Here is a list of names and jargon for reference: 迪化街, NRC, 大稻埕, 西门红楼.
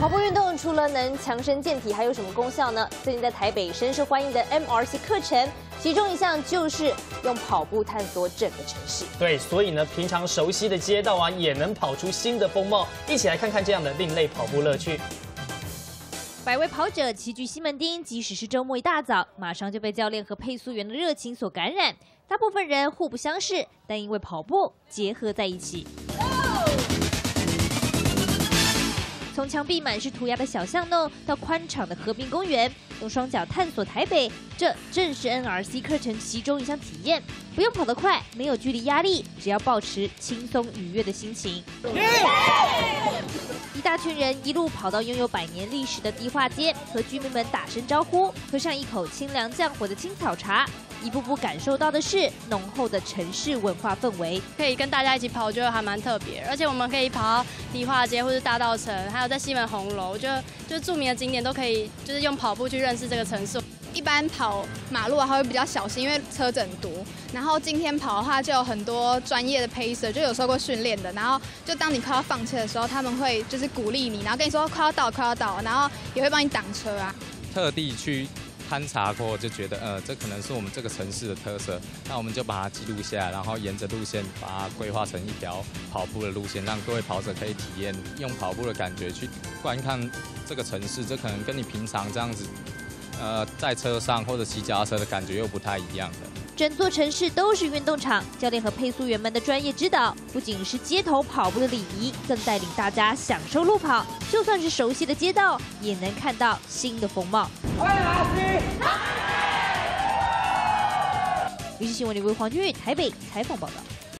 跑步运动除了能强身健体，还有什么功效呢？最近在台北深受欢迎的 NRC 课程，其中一项就是用跑步探索整个城市。对，所以呢，平常熟悉的街道啊，也能跑出新的风貌。一起来看看这样的另类跑步乐趣。 百位跑者齐聚西门町，即使是周末一大早，马上就被教练和配速员的热情所感染。大部分人互不相识，但因为跑步结合在一起。从墙壁满是涂鸦的小巷弄，到宽敞的河滨公园，用双脚探索台北，这正是 NRC 课程其中一项体验。不用跑得快，没有距离压力，只要保持轻松愉悦的心情。 一大群人一路跑到拥有100年历史的迪化街，和居民们打声招呼，喝上一口清凉降火的青草茶，一步步感受到的是浓厚的城市文化氛围。可以跟大家一起跑，我觉得还蛮特别，而且我们可以跑到迪化街或是大稻埕，还有在西门红楼，就是著名的景点都可以，就是用跑步去认识这个城市。 一般跑马路啊，还会比较小心，因为车子很多。然后今天跑的话，就有很多专业的 pacer， 就有受过训练的。然后就当你快要放弃的时候，他们会就是鼓励你，然后跟你说快要到，快要到，然后也会帮你挡车啊。特地去勘察过，就觉得这可能是我们这个城市的特色，那我们就把它记录下来，然后沿着路线把它规划成一条跑步的路线，让各位跑者可以体验用跑步的感觉去观看这个城市。这可能跟你平常这样子。 在车上或者骑脚踏车的感觉又不太一样的。整座城市都是运动场，教练和配速员们的专业指导，不仅是街头跑步的礼仪，更带领大家享受路跑。就算是熟悉的街道，也能看到新的风貌。NRC，于是新闻联播黄君玉台北采访报道。